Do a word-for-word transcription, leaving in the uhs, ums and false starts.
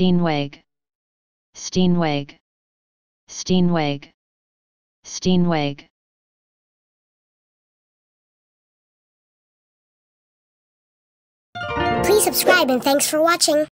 Steenweg, Steenweg, Steenweg, Steenweg. Please subscribe and thanks for watching.